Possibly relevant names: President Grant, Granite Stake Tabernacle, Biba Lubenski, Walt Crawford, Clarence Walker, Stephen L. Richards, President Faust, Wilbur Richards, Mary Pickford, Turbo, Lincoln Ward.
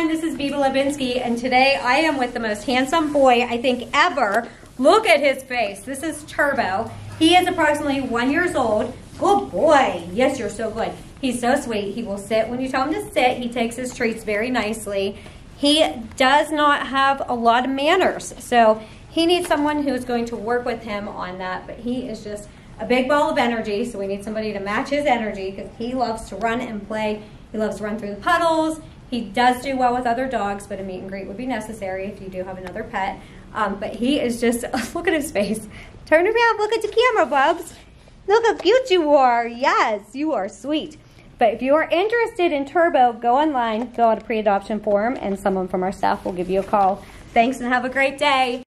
everyone, this is Biba Lubenski, and today I am with the most handsome boy I think ever. Look at his face. This is Turbo. He is approximately 1 year old. Good boy. Yes, you're so good. He's so sweet. He will sit when you tell him to sit. He takes his treats very nicely. He does not have a lot of manners, so he needs someone who is going to work with him on that, but he is just a big ball of energy, so we need somebody to match his energy because he loves to run and play. He loves to run through the puddles. He does do well with other dogs, but a meet and greet would be necessary if you do have another pet. But he is just, look at his face. Turn around, look at the camera, Bubs. Look how cute you are. Yes, you are sweet. But if you are interested in Turbo, go online, fill out a pre-adoption form, and someone from our staff will give you a call. Thanks and have a great day.